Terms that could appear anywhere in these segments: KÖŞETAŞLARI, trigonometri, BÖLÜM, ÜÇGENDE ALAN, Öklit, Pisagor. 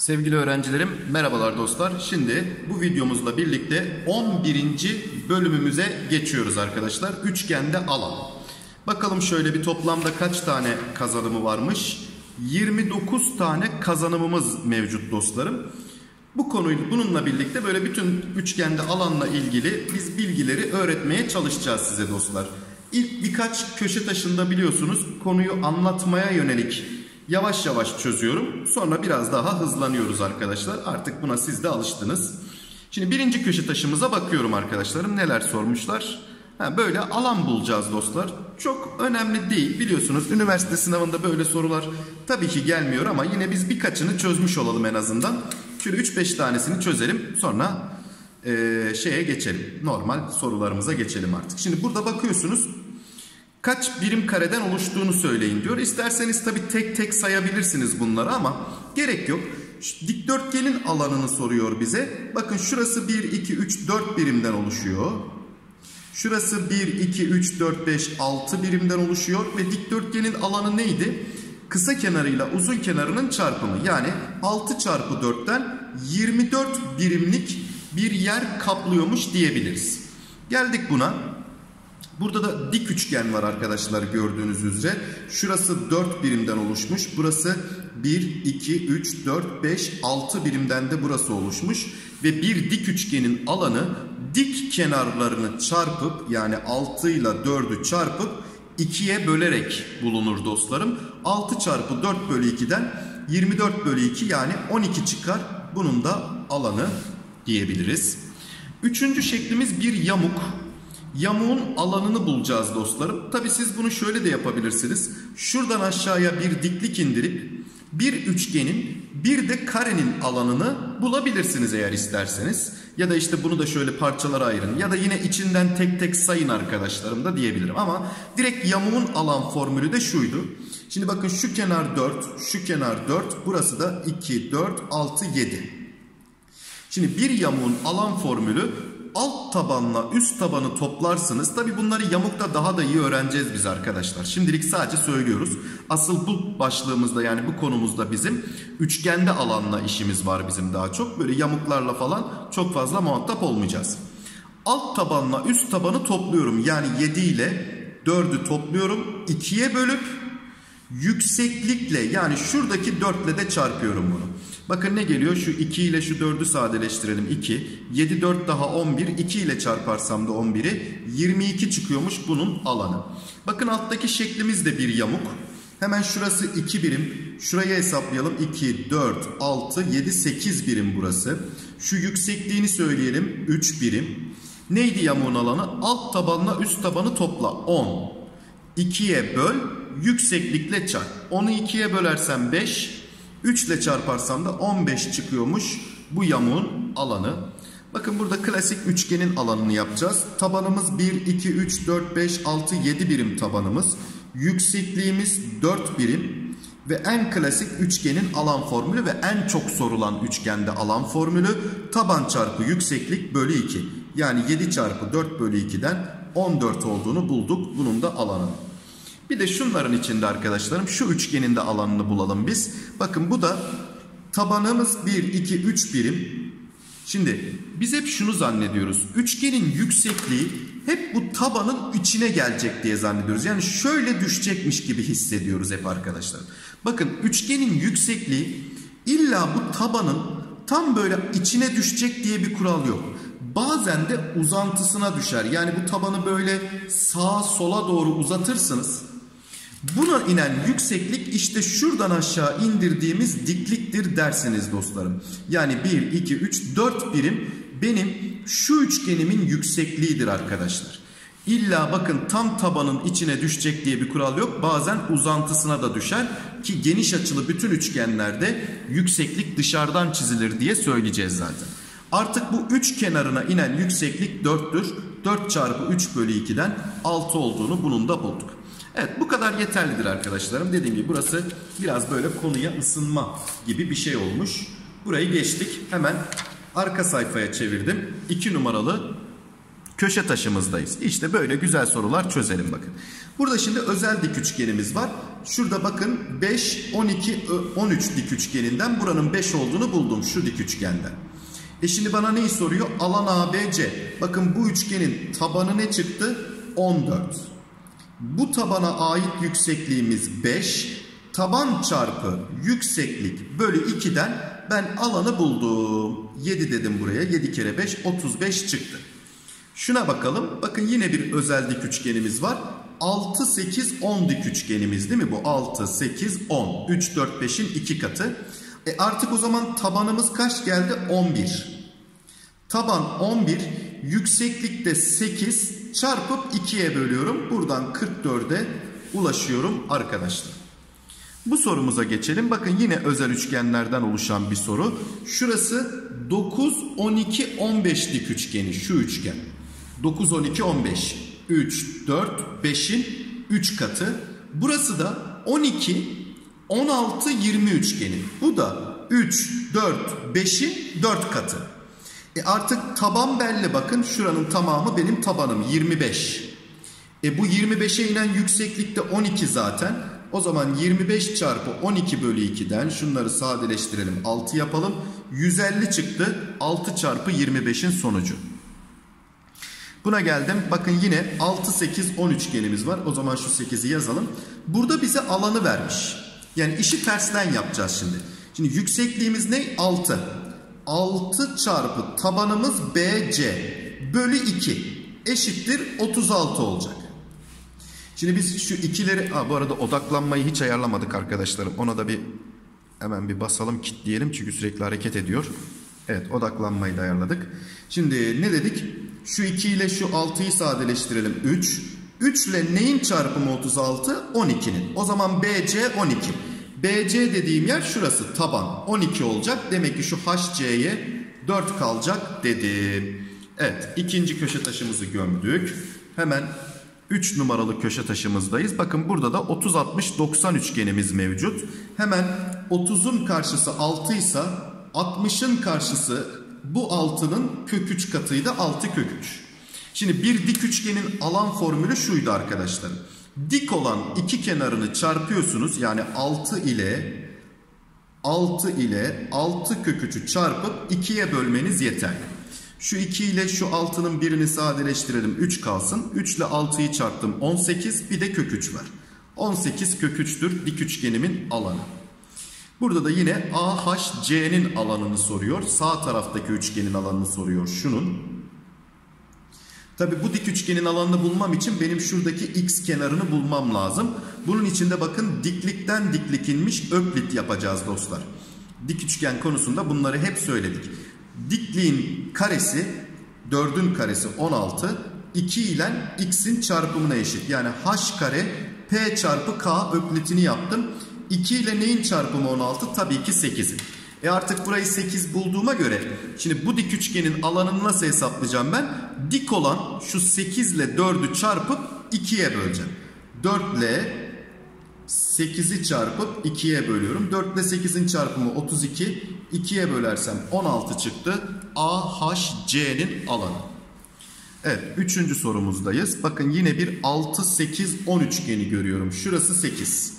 Sevgili öğrencilerim, merhabalar dostlar. Şimdi bu videomuzla birlikte 11. bölümümüze geçiyoruz arkadaşlar. Üçgende alan. Bakalım şöyle bir toplamda kaç tane kazanımı varmış? 29 tane kazanımımız mevcut dostlarım. Bu konuyu bununla birlikte böyle bütün üçgende alanla ilgili biz bilgileri öğretmeye çalışacağız size dostlar. İlk birkaç köşe taşında biliyorsunuz konuyu anlatmaya yönelik yavaş yavaş çözüyorum. Sonra biraz daha hızlanıyoruz arkadaşlar. Artık buna siz de alıştınız. Şimdi birinci köşe taşımıza bakıyorum arkadaşlarım. Neler sormuşlar? Böyle alan bulacağız dostlar. Çok önemli değil. Biliyorsunuz üniversite sınavında böyle sorular tabii ki gelmiyor ama yine biz birkaçını çözmüş olalım en azından. Şöyle 3-5 tanesini çözelim. Sonra şeye geçelim. Normal sorularımıza geçelim artık. Şimdi burada bakıyorsunuz. Kaç birim kareden oluştuğunu söyleyin diyor. İsterseniz tabii tek tek sayabilirsiniz bunları ama gerek yok. Şu dikdörtgenin alanını soruyor bize. Bakın şurası 1, 2, 3, 4 birimden oluşuyor. Şurası 1, 2, 3, 4, 5, 6 birimden oluşuyor. Ve dikdörtgenin alanı neydi? Kısa kenarıyla uzun kenarının çarpımı. Yani 6 çarpı 4'ten 24 birimlik bir yer kaplıyormuş diyebiliriz. Geldik buna. Burada da dik üçgen var arkadaşlar gördüğünüz üzere. Şurası 4 birimden oluşmuş. Burası 1, 2, 3, 4, 5, 6 birimden de burası oluşmuş. Ve bir dik üçgenin alanı dik kenarlarını çarpıp yani 6 ile 4'ü çarpıp 2'ye bölerek bulunur dostlarım. 6 çarpı 4 bölü 2'den 24 bölü 2 yani 12 çıkar. Bunun da alanı diyebiliriz. Üçüncü şeklimiz bir yamuk. Yamuğun alanını bulacağız dostlarım. Tabii siz bunu şöyle de yapabilirsiniz. Şuradan aşağıya bir diklik indirip bir üçgenin bir de karenin alanını bulabilirsiniz eğer isterseniz. Ya da işte bunu da şöyle parçalara ayırın. Ya da yine içinden tek tek sayın arkadaşlarım da diyebilirim. Ama direkt yamuğun alan formülü de şuydu. Şimdi bakın şu kenar 4, şu kenar 4, burası da 2, 4, 6, 7. Şimdi bir yamuğun alan formülü alt tabanla üst tabanı toplarsınız. Tabi bunları yamukta daha da iyi öğreneceğiz biz arkadaşlar. Şimdilik sadece söylüyoruz. Asıl bu başlığımızda yani bu konumuzda bizim üçgende alanla işimiz var bizim daha çok. Böyle yamuklarla falan çok fazla muhatap olmayacağız. Alt tabanla üst tabanı topluyorum. Yani 7 ile 4'ü topluyorum. 2'ye bölüp yükseklikle yani şuradaki 4 ile de çarpıyorum bunu. Bakın ne geliyor? Şu 2 ile şu 4'ü sadeleştirelim. 2. 7, 4 daha 11. 2 ile çarparsam da 11'i 22 çıkıyormuş bunun alanı. Bakın alttaki şeklimiz de bir yamuk. Hemen şurası 2 birim. Şuraya hesaplayalım. 2, 4, 6, 7, 8 birim burası. Şu yüksekliğini söyleyelim. 3 birim. Neydi yamuğun alanı? Alt tabanla üst tabanı topla. 10. 2'ye böl. Yükseklikle çarp. 10'u 2'ye bölersem 5. 3 ile çarparsam da 15 çıkıyormuş bu yamuğun alanı. Bakın burada klasik üçgenin alanını yapacağız. Tabanımız 1, 2, 3, 4, 5, 6, 7 birim tabanımız. Yüksekliğimiz 4 birim. Ve en klasik üçgenin alan formülü ve en çok sorulan üçgende alan formülü taban çarpı yükseklik bölü 2. Yani 7 çarpı 4 bölü 2'den 14 olduğunu bulduk. Bunun da alanı. Bir de şunların içinde arkadaşlarım şu üçgenin de alanını bulalım biz. Bakın bu da tabanımız 1, 2, 3 birim. Şimdi biz hep şunu zannediyoruz. Üçgenin yüksekliği hep bu tabanın içine gelecek diye zannediyoruz. Yani şöyle düşecekmiş gibi hissediyoruz hep arkadaşlar. Bakın üçgenin yüksekliği illa bu tabanın tam böyle içine düşecek diye bir kural yok. Bazen de uzantısına düşer. Yani bu tabanı böyle sağa sola doğru uzatırsınız. Buna inen yükseklik işte şuradan aşağı indirdiğimiz dikliktir dersiniz dostlarım. Yani 1, 2, 3, 4 birim benim şu üçgenimin yüksekliğidir arkadaşlar. İlla bakın tam tabanın içine düşecek diye bir kural yok. Bazen uzantısına da düşer ki geniş açılı bütün üçgenlerde yükseklik dışarıdan çizilir diye söyleyeceğiz zaten. Artık bu 3 kenarına inen yükseklik 4'tür. 4 çarpı 3 bölü 2'den 6 olduğunu bunun da bulduk. Evet bu kadar yeterlidir arkadaşlarım. Dediğim gibi burası biraz böyle konuya ısınma gibi bir şey olmuş. Burayı geçtik. Hemen arka sayfaya çevirdim. 2 numaralı köşe taşımızdayız. İşte böyle güzel sorular çözelim bakın. Burada şimdi özel dik üçgenimiz var. Şurada bakın 5, 12, 13 dik üçgeninden buranın 5 olduğunu buldum şu dik üçgenden. E şimdi bana neyi soruyor? Alan ABC. Bakın bu üçgenin tabanı ne çıktı? 14. Bu tabana ait yüksekliğimiz 5. Taban çarpı yükseklik bölü 2'den ben alanı buldum. 7 dedim buraya. 7 kere 5, 35 çıktı. Şuna bakalım. Bakın yine bir özel dik üçgenimiz var. 6, 8, 10 dik üçgenimiz değil mi? Bu 6, 8, 10. 3, 4, 5'in 2 katı. E artık o zaman tabanımız kaç geldi? 11. Taban 11. Yükseklikte 8 çarpıp 2'ye bölüyorum. Buradan 44'e ulaşıyorum arkadaşlar. Bu sorumuza geçelim. Bakın yine özel üçgenlerden oluşan bir soru. Şurası 9, 12, 15 dik üçgeni. Şu üçgen. 9, 12, 15. 3, 4, 5'in 3 katı. Burası da 12, 16, 20 üçgeni. Bu da 3, 4, 5'in 4 katı. E artık taban belli bakın. Şuranın tamamı benim tabanım. 25. E bu 25'e inen yükseklikte 12 zaten. O zaman 25 çarpı 12 bölü 2'den şunları sadeleştirelim. 6 yapalım. 150 çıktı. 6 çarpı 25'in sonucu. Buna geldim. Bakın yine 6, 8, 10 üçgenimiz var. O zaman şu 8'i yazalım. Burada bize alanı vermiş. Yani işi tersten yapacağız şimdi. Şimdi yüksekliğimiz ne? 6. 6 çarpı tabanımız BC bölü 2 eşittir 36 olacak. Şimdi biz şu ikileri... bu arada odaklanmayı hiç ayarlamadık arkadaşlarım. Ona da hemen bir basalım, kilitleyelim. Çünkü sürekli hareket ediyor. Evet, odaklanmayı da ayarladık. Şimdi ne dedik? Şu 2 ile şu 6'yı sadeleştirelim. 3. 3 ile neyin çarpımı 36? 12'nin. O zaman BC 12. BC dediğim yer şurası. Taban 12 olacak. Demek ki şu HC'ye 4 kalacak dedim. Evet, ikinci köşe taşımızı gömdük. Hemen 3 numaralı köşe taşımızdayız. Bakın burada da 30-60-90 üçgenimiz mevcut. Hemen 30'un karşısı 6 ise 60'ın karşısı bu 6'nın kök 3 katıydı. 6 kök 3. Şimdi bir dik üçgenin alan formülü şuydu arkadaşlar. Dik olan iki kenarını çarpıyorsunuz. Yani 6 kök 3'ü çarpıp 2'ye bölmeniz yeterli. Şu 2 ile şu 6'nın birini sadeleştirelim. 3 kalsın. 3 ile 6'yı çarptım. 18. Bir de kök 3 var. 18 kök 3'tür dik üçgenimin alanı. Burada da yine AHC'nin alanını soruyor. Sağ taraftaki üçgenin alanını soruyor. Şunun. Tabi bu dik üçgenin alanını bulmam için benim şuradaki x kenarını bulmam lazım. Bunun için de bakın diklikten diklik inmiş öklit yapacağız dostlar. Dik üçgen konusunda bunları hep söyledik. Dikliğin karesi 4'ün karesi 16, 2 ile x'in çarpımına eşit. Yani h kare p çarpı k öklitini yaptım. 2 ile neyin çarpımı 16? Tabii ki 8'in. E artık burayı 8 bulduğuma göre şimdi bu dik üçgenin alanını nasıl hesaplayacağım ben? Dik olan şu 8 ile 4'ü çarpıp 2'ye böleceğim. 4 ile 8'i çarpıp 2'ye bölüyorum. 4 ile 8'in çarpımı 32. 2'ye bölersem 16 çıktı. AHC'nin alanı. Evet, 3. sorumuzdayız. Bakın yine bir 6, 8, 10 üçgeni görüyorum. Şurası 8.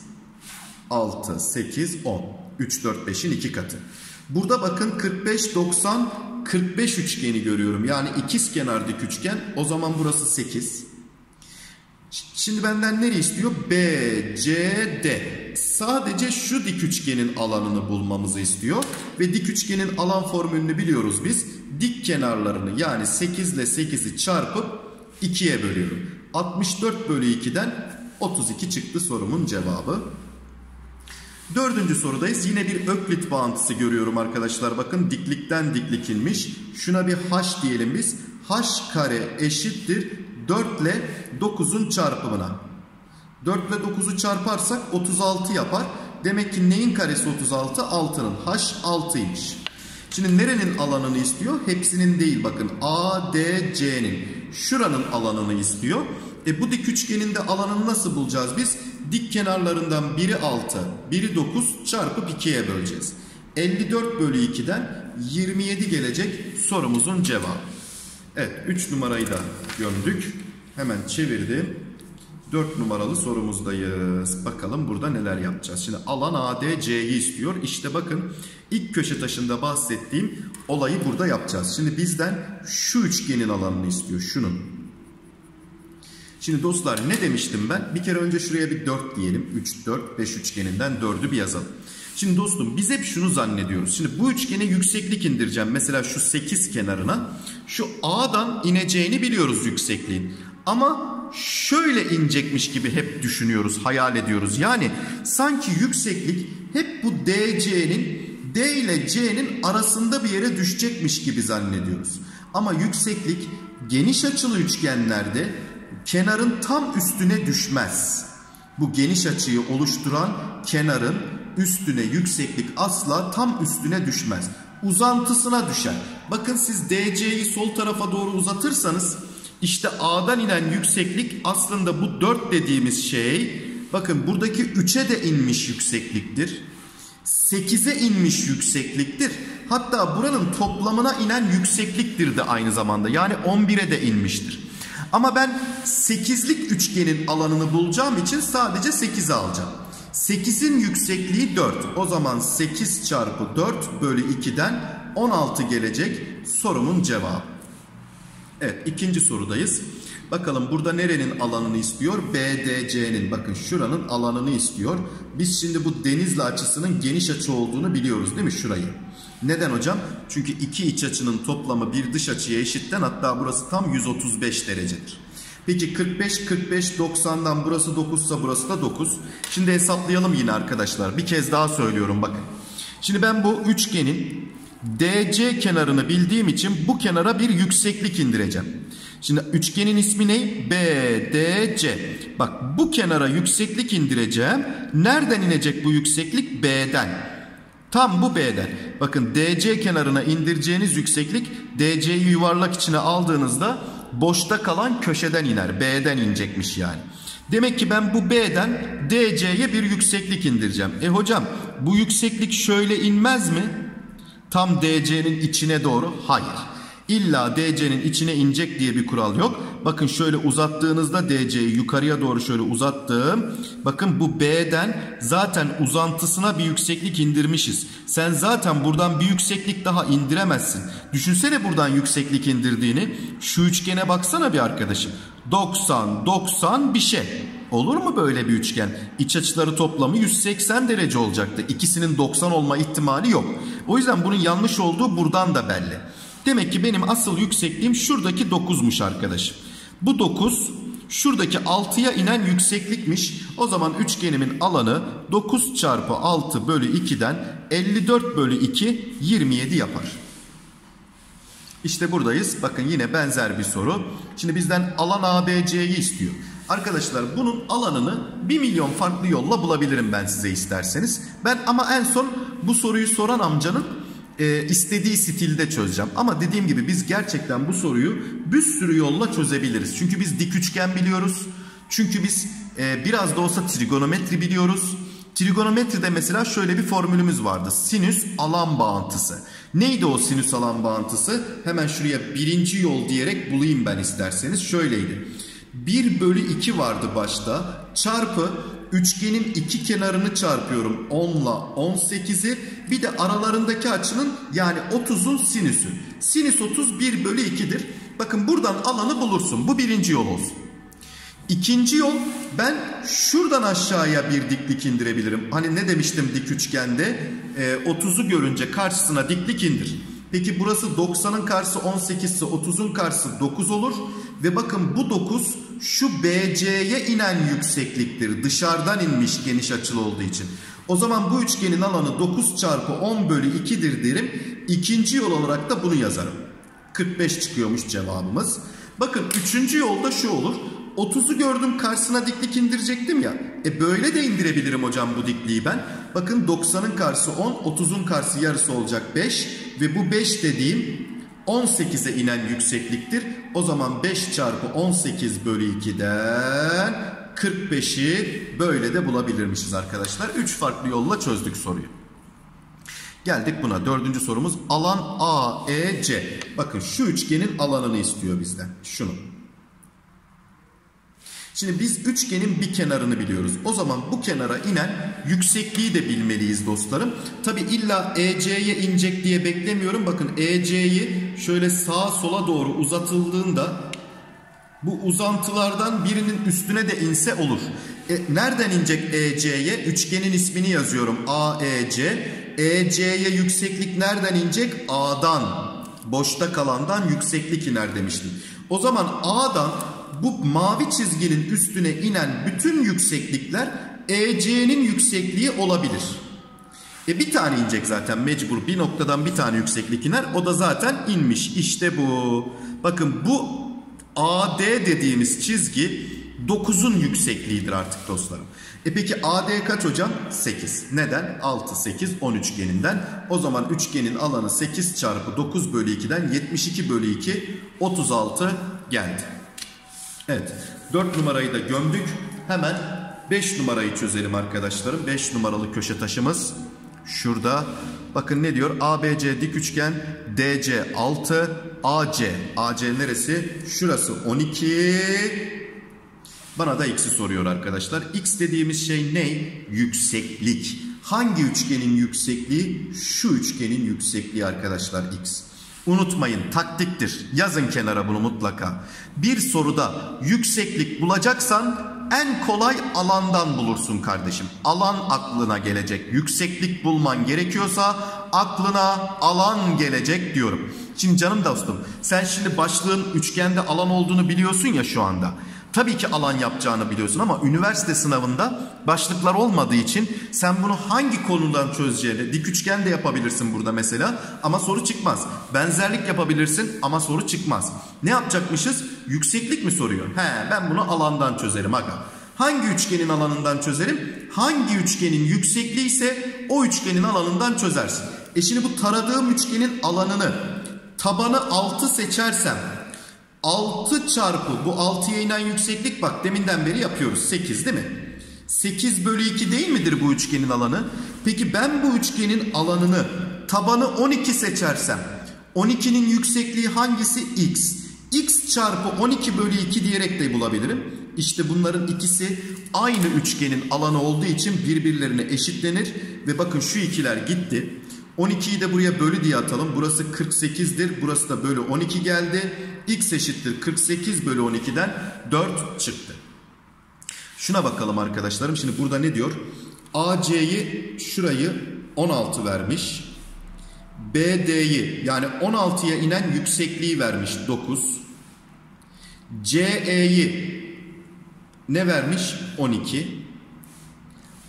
6, 8, 10. 3, 4, 5'in 2 katı. Burada bakın 45, 90, 45 üçgeni görüyorum. Yani ikizkenar dik üçgen. O zaman burası 8. Şimdi benden nereyi istiyor? BCD. Sadece şu dik üçgenin alanını bulmamızı istiyor. Ve dik üçgenin alan formülünü biliyoruz biz. Dik kenarlarını yani 8 ile 8'i çarpıp 2'ye bölüyorum. 64 bölü 2'den 32 çıktı sorumun cevabı. 4. sorudayız. Yine bir öklit bağıntısı görüyorum arkadaşlar. Bakın diklikten diklik inmiş. Şuna bir h diyelim biz. H kare eşittir 4 ile 9'un çarpımına. 4 ile 9'u çarparsak 36 yapar. Demek ki neyin karesi 36? 6'nın. H 6'ymış. Şimdi nerenin alanını istiyor? Hepsinin değil bakın. A, D, C'nin. Şuranın alanını istiyor. E bu dik üçgenin de alanını nasıl bulacağız biz? Dik kenarlarından biri 6, biri 9 çarpıp 2'ye böleceğiz. 54 bölü 2'den 27 gelecek sorumuzun cevabı. Evet, 3 numarayı da gömdük. Hemen çevirdim. 4 numaralı sorumuzdayız. Bakalım burada neler yapacağız. Şimdi alan ADC'yi istiyor. İşte bakın ilk köşe taşında bahsettiğim olayı burada yapacağız. Şimdi bizden şu üçgenin alanını istiyor. Şunun. Şimdi dostlar ne demiştim ben? Bir kere önce şuraya bir 4 diyelim. 3, 4, 5 üçgeninden 4'ü bir yazalım. Şimdi dostum biz hep şunu zannediyoruz. Şimdi bu üçgene yükseklik indireceğim. Mesela şu 8 kenarına. Şu A'dan ineceğini biliyoruz yüksekliğin. Ama şöyle inecekmiş gibi hep düşünüyoruz, hayal ediyoruz. Yani sanki yükseklik hep bu DC'nin, D ile C'nin arasında bir yere düşecekmiş gibi zannediyoruz. Ama yükseklik geniş açılı üçgenlerde kenarın tam üstüne düşmez. Bu geniş açıyı oluşturan kenarın üstüne yükseklik asla tam üstüne düşmez. Uzantısına düşer. Bakın siz DC'yi sol tarafa doğru uzatırsanız İşte A'dan inen yükseklik aslında bu 4 dediğimiz şey, bakın buradaki 3'e de inmiş yüksekliktir. 8'e inmiş yüksekliktir. Hatta buranın toplamına inen yüksekliktir de aynı zamanda. Yani 11'e de inmiştir. Ama ben 8'lik üçgenin alanını bulacağım için sadece 8'i alacağım. 8'in yüksekliği 4. O zaman 8 çarpı 4 bölü 2'den 16 gelecek sorumun cevabı. Evet, ikinci sorudayız. Bakalım burada nerenin alanını istiyor? BDC'nin, bakın şuranın alanını istiyor. Biz şimdi bu denizli açısının geniş açı olduğunu biliyoruz değil mi şurayı? Neden hocam? Çünkü iki iç açının toplamı bir dış açıya eşitten, hatta burası tam 135 derecedir. Peki 45, 45, 90'dan burası 9 ise burası da 9. Şimdi hesaplayalım yine arkadaşlar. Bir kez daha söylüyorum bakın. Şimdi ben bu üçgenin DC kenarını bildiğim için bu kenara bir yükseklik indireceğim. Şimdi üçgenin ismi ne? BDC. Bak bu kenara yükseklik indireceğim. Nereden inecek bu yükseklik? B'den. Tam bu B'den. Bakın DC kenarına indireceğiniz yükseklik DC'yi yuvarlak içine aldığınızda boşta kalan köşeden iner. B'den inecekmiş yani. Demek ki ben bu B'den DC'ye bir yükseklik indireceğim. E hocam bu yükseklik şöyle inmez mi? Tam DC'nin içine doğru. Hayır. İlla DC'nin içine inecek diye bir kural yok. Bakın şöyle uzattığınızda DC'yi yukarıya doğru şöyle uzattım. Bakın bu B'den zaten uzantısına bir yükseklik indirmişiz. Sen zaten buradan bir yükseklik daha indiremezsin. Düşünsene buradan yükseklik indirdiğini. Şu üçgene baksana bir arkadaşım. 90, 90 bir şey. Olur mu böyle bir üçgen? İç açıları toplamı 180 derece olacaktı. İkisinin 90 olma ihtimali yok. O yüzden bunun yanlış olduğu buradan da belli. Demek ki benim asıl yüksekliğim şuradaki 9'muş arkadaşım. Bu 9 şuradaki 6'ya inen yükseklikmiş. O zaman üçgenimin alanı 9 çarpı 6 bölü 2'den 54 bölü 2 27 yapar. İşte buradayız. Bakın yine benzer bir soru. Şimdi bizden alan ABC'yi istiyor. Arkadaşlar bunun alanını 1 milyon farklı yolla bulabilirim ben size isterseniz. Ben ama en son bu soruyu soran amcanın istediği stilde çözeceğim. Ama dediğim gibi biz gerçekten bu soruyu bir sürü yolla çözebiliriz. Çünkü biz dik üçgen biliyoruz. Çünkü biz biraz da olsa trigonometri biliyoruz. Trigonometride mesela şöyle bir formülümüz vardı. Sinüs alan bağıntısı. Neydi o sinüs alan bağıntısı? Hemen şuraya birinci yol diyerek bulayım ben isterseniz. Şöyleydi. 1 bölü 2 vardı başta. Çarpı üçgenin iki kenarını çarpıyorum. 10'la 18'i. Bir de aralarındaki açının yani 30'un sinüsü. Sinüs 30 1 bölü 2'dir. Bakın buradan alanı bulursun. Bu birinci yol olsun. İkinci yol, ben şuradan aşağıya bir diklik indirebilirim. Hani ne demiştim dik üçgende? 30'u görünce karşısına diklik indir. Peki burası 90'ın karşısı 18 ise 30'un karşısı 9 olur. Ve bakın bu 9 şu BC'ye inen yüksekliktir. Dışarıdan inmiş geniş açılı olduğu için. O zaman bu üçgenin alanı 9 çarpı 10 bölü 2'dir derim. İkinci yol olarak da bunu yazarım. 45 çıkıyormuş cevabımız. Bakın üçüncü yolda şu olur. 30'u gördüm karşısına diklik indirecektim ya. Böyle de indirebilirim hocam bu dikliği ben. Bakın 90'ın karşısı 10, 30'un karşısı yarısı olacak 5. Ve bu 5 dediğim 18'e inen yüksekliktir. O zaman 5 çarpı 18 bölü 2'den 45'i böyle de bulabilirmişiz arkadaşlar. 3 farklı yolla çözdük soruyu. Geldik buna. Dördüncü sorumuz alan AEC. Bakın şu üçgenin alanını istiyor bizden. Şunu. Şimdi biz üçgenin bir kenarını biliyoruz. O zaman bu kenara inen yüksekliği de bilmeliyiz dostlarım. Tabi illa EC'ye inecek diye beklemiyorum. Bakın EC'yi şöyle sağa sola doğru uzatıldığında bu uzantılardan birinin üstüne de inse olur. Nereden inecek EC'ye? Üçgenin ismini yazıyorum. AEC. EC'ye yükseklik nereden inecek? A'dan. Boşta kalandan yükseklik iner demiştim. O zaman A'dan bu mavi çizginin üstüne inen bütün yükseklikler EC'nin yüksekliği olabilir. Bir tane inecek zaten mecbur. Bir noktadan bir tane yükseklik iner. O da zaten inmiş. İşte bu. Bakın bu AD dediğimiz çizgi 9'un yüksekliğidir artık dostlarım. Peki AD kaç hocam? 8. Neden? 6, 8, 10 üçgeninden. O zaman üçgenin alanı 8 çarpı 9 bölü 2'den 72 bölü 2, 36 geldi. Evet. 4 numarayı da gömdük. Hemen 5 numarayı çözelim arkadaşlarım. 5 numaralı köşe taşımız şurada. Bakın ne diyor? ABC dik üçgen, DC 6, AC. AC neresi? Şurası 12. Bana da x'i soruyor arkadaşlar. X dediğimiz şey ne? Yükseklik. Hangi üçgenin yüksekliği? Şu üçgenin yüksekliği arkadaşlar x. Unutmayın, taktiktir. Yazın kenara bunu mutlaka. Bir soruda yükseklik bulacaksan en kolay alandan bulursun kardeşim. Alan aklına gelecek. Yükseklik bulman gerekiyorsa aklına alan gelecek diyorum. Şimdi canım dostum, sen şimdi başlığın üçgende alan olduğunu biliyorsun ya şu anda. Tabii ki alan yapacağını biliyorsun ama üniversite sınavında başlıklar olmadığı için sen bunu hangi konudan çözeceğini, dik üçgen de yapabilirsin burada mesela ama soru çıkmaz. Benzerlik yapabilirsin ama soru çıkmaz. Ne yapacakmışız? Yükseklik mi soruyor? He, ben bunu alandan çözerim aga. Hangi üçgenin alanından çözerim? Hangi üçgenin yüksekliği ise o üçgenin alanından çözersin. Şimdi bu taradığım üçgenin alanını tabanı 6 seçersem 6 çarpı bu 6'ya inen yükseklik, bak deminden beri yapıyoruz, 8 değil mi? 8 bölü 2 değil midir bu üçgenin alanı? Peki ben bu üçgenin alanını tabanı 12 seçersem 12'nin yüksekliği hangisi? X. X çarpı 12 bölü 2 diyerek de bulabilirim. İşte bunların ikisi aynı üçgenin alanı olduğu için birbirlerine eşitlenir. Ve bakın şu ikiler gitti. 12'yi de buraya bölü diye atalım. Burası 48'dir. Burası da bölü 12 geldi. X eşittir 48 bölü 12'den 4 çıktı. Şuna bakalım arkadaşlarım. Şimdi burada ne diyor? AC'yi, şurayı 16 vermiş. BD'yi, yani 16'ya inen yüksekliği vermiş 9. CE'yi ne vermiş? 12.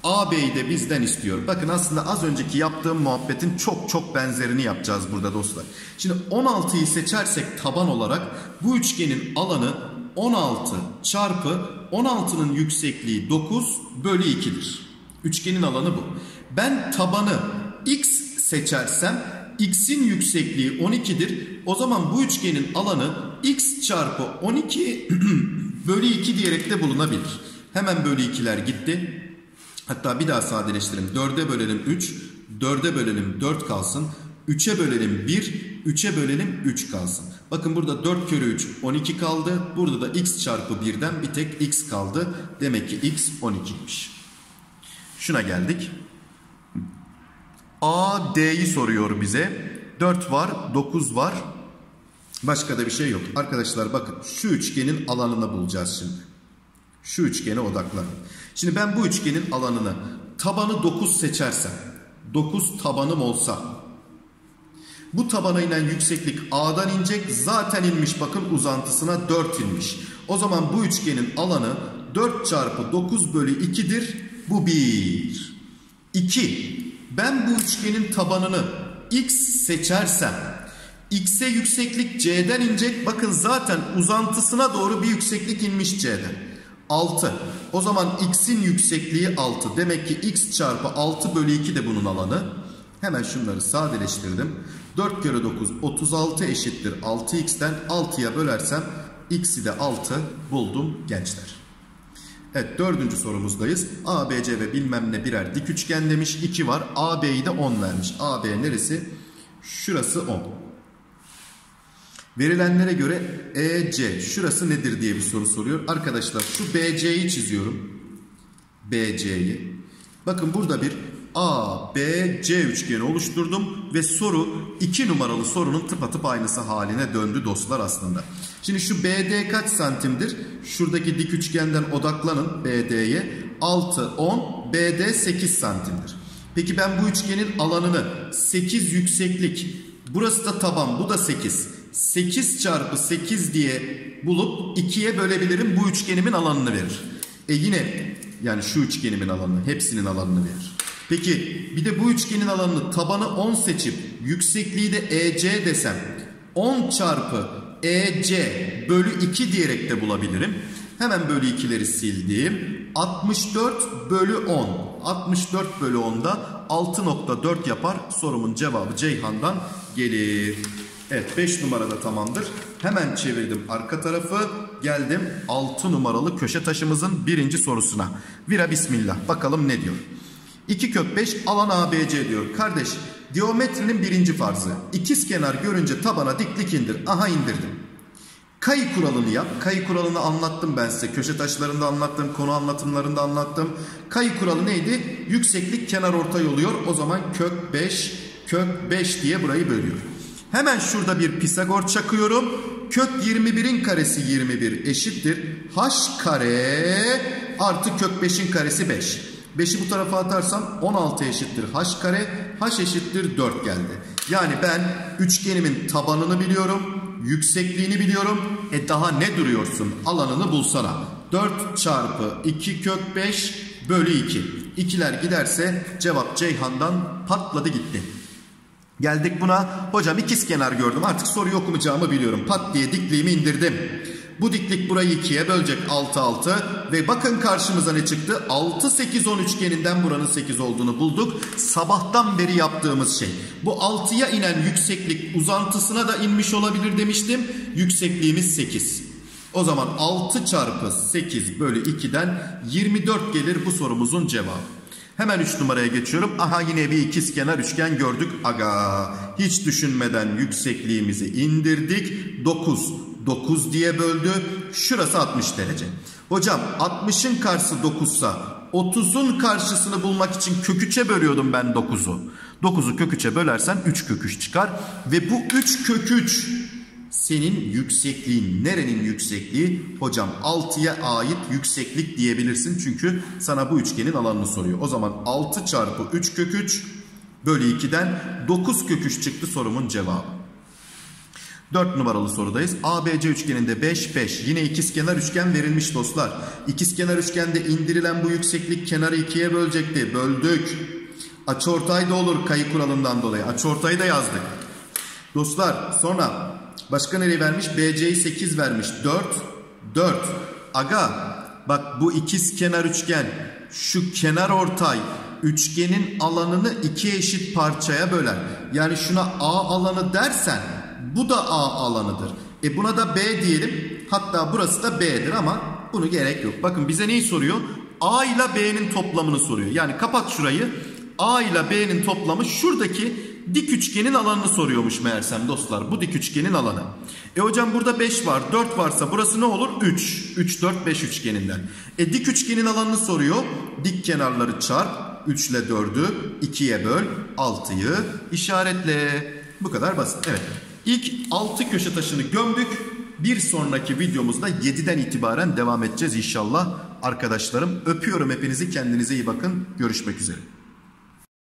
AB'yi de bizden istiyor. Bakın aslında az önceki yaptığım muhabbetin çok benzerini yapacağız burada dostlar. Şimdi 16'yı seçersek taban olarak bu üçgenin alanı 16 çarpı 16'nın yüksekliği 9 bölü 2'dir. Üçgenin alanı bu. Ben tabanı x seçersem x'in yüksekliği 12'dir. O zaman bu üçgenin alanı x çarpı 12 bölü 2 diyerek de bulunabilir. Hemen bölü 2'ler gitti. Hatta bir daha sadeleştirelim. 4'e bölelim 3, 4'e bölelim 4 kalsın, 3'e bölelim 1, 3'e bölelim 3 kalsın. Bakın burada 4 kere 3 12 kaldı. Burada da x çarpı 1'den bir tek x kaldı. Demek ki x 12'ymiş. Şuna geldik. AD'yi soruyor bize. 4 var, 9 var. Başka da bir şey yok. Arkadaşlar bakın şu üçgenin alanını bulacağız şimdi. Şu üçgene odaklanın. Şimdi ben bu üçgenin alanını tabanı 9 seçersem, 9 tabanım olsa, bu tabana inen yükseklik A'dan inecek, zaten inmiş, bakın uzantısına 4 inmiş. O zaman bu üçgenin alanı 4 çarpı 9 bölü 2'dir. Bu 1. 2. Ben bu üçgenin tabanını x seçersem, x'e yükseklik C'den inecek, bakın zaten uzantısına doğru bir yükseklik inmiş C'den. 6. O zaman x'in yüksekliği 6. Demek ki x çarpı 6 bölü 2 de bunun alanı. Hemen şunları sadeleştirdim. 4 kere 9 36 eşittir 6x'ten 6'ya bölersem x'i de 6 buldum gençler. Evet, dördüncü sorumuzdayız. ABC ve bilmem ne birer dik üçgen demiş. 2 var. AB'yi de 10 vermiş. AB neresi? Şurası 10. Verilenlere göre EC şurası nedir diye bir soru soruyor. Arkadaşlar şu BC'yi çiziyorum. BC'yi. Bakın burada bir ABC üçgeni oluşturdum ve soru 2 numaralı sorunun tıpatıp aynısı haline döndü dostlar aslında. Şimdi şu BD kaç santimdir? Şuradaki dik üçgenden odaklanın BD'ye. 6, 10, BD 8 santimdir. Peki ben bu üçgenin alanını 8 yükseklik, burası da taban, bu da 8. 8 çarpı 8 diye bulup 2'ye bölebilirim, bu üçgenimin alanını verir. Yine yani şu üçgenimin alanını, hepsinin alanını verir. Peki bir de bu üçgenin alanını tabanı 10 seçip yüksekliği de EC desem 10 çarpı EC bölü 2 diyerek de bulabilirim. Hemen bölü 2'leri sildim. 64 bölü 10. 64 bölü 10'da 6.4 yapar. Sorumun cevabı Ceyhan'dan gelir. Evet, 5 numarada tamamdır. Hemen çevirdim arka tarafı. Geldim 6 numaralı köşe taşımızın birinci sorusuna. Vira bismillah. Bakalım ne diyor. 2 kök 5 alan ABC diyor. Kardeş, geometrinin birinci farzı. İkizkenar görünce tabana diklik indir. Aha, indirdim. Kayı kuralını yap. Kayı kuralını anlattım ben size. Köşe taşlarında anlattım. Konu anlatımlarında anlattım. Kayı kuralı neydi? Yükseklik kenar orta yoluyor. O zaman kök 5, kök 5 diye burayı bölüyor. Hemen şurada bir Pisagor çakıyorum. Kök 21'in karesi 21 eşittir. H kare artı kök 5'in karesi 5. 5'i bu tarafa atarsam 16 eşittir. H kare. H eşittir 4 geldi. Yani ben üçgenimin tabanını biliyorum. Yüksekliğini biliyorum. Daha ne duruyorsun? Alanını bulsana. 4 çarpı 2 kök 5 bölü 2. İkiler giderse cevap Ceyhan'dan patladı gitti. Geldik buna. Hocam ikizkenar gördüm. Artık soruyu okumayacağımı biliyorum. Pat diye dikliğimi indirdim. Bu diklik burayı 2'ye bölecek. 6, 6. Ve bakın karşımıza ne çıktı? 6, 8, 10 üçgeninden buranın 8 olduğunu bulduk. Sabahtan beri yaptığımız şey. Bu 6'ya inen yükseklik uzantısına da inmiş olabilir demiştim. Yüksekliğimiz 8. O zaman 6 çarpı 8 bölü 2'den 24 gelir bu sorumuzun cevabı. Hemen 3 numaraya geçiyorum. Aha, yine bir ikizkenar üçgen gördük. Aga, hiç düşünmeden yüksekliğimizi indirdik. 9. 9 diye böldü. Şurası 60 derece. Hocam 60'ın karşısı 9'sa 30'un karşısını bulmak için kök 3'e bölüyordum ben 9'u. 9'u kök 3'e bölersen 3 kök 3 çıkar. Ve bu 3 kök 3 senin yüksekliğin. Nerenin yüksekliği? Hocam 6'ya ait yükseklik diyebilirsin. Çünkü sana bu üçgenin alanını soruyor. O zaman 6 çarpı 3 kök 3 bölü 2'den 9 kök 3 çıktı sorumun cevabı. 4 numaralı sorudayız. ABC üçgeninde 5, 5. Yine ikizkenar üçgen verilmiş dostlar. İkizkenar üçgende indirilen bu yükseklik kenarı 2'ye bölecekti. Böldük. Açıortay da olur kayı kuralından dolayı. Açıortayı da yazdık. Dostlar sonra... Başka nereye vermiş? BC'yi 8 vermiş. 4, 4. Aga bak, bu ikiz kenar üçgen. Şu kenar ortay üçgenin alanını 2 eşit parçaya böler. Yani şuna A alanı dersen bu da A alanıdır. Buna da B diyelim. Hatta burası da B'dir ama bunu gerek yok. Bakın bize neyi soruyor? A ile B'nin toplamını soruyor. Yani kapat şurayı. A ile B'nin toplamı şuradaki dik üçgenin alanını soruyormuş meğersem dostlar. Bu dik üçgenin alanı. Hocam burada 5 var. 4 varsa burası ne olur? 3. 3, 4, 5 üçgeninden. Dik üçgenin alanını soruyor. Dik kenarları çarp. 3 ile 4'ü 2'ye böl. 6'yı işaretle. Bu kadar basit. Evet. İlk 6 köşe taşını gömdük. Bir sonraki videomuzda 7'den itibaren devam edeceğiz inşallah. Arkadaşlarım öpüyorum hepinizi. Kendinize iyi bakın. Görüşmek üzere.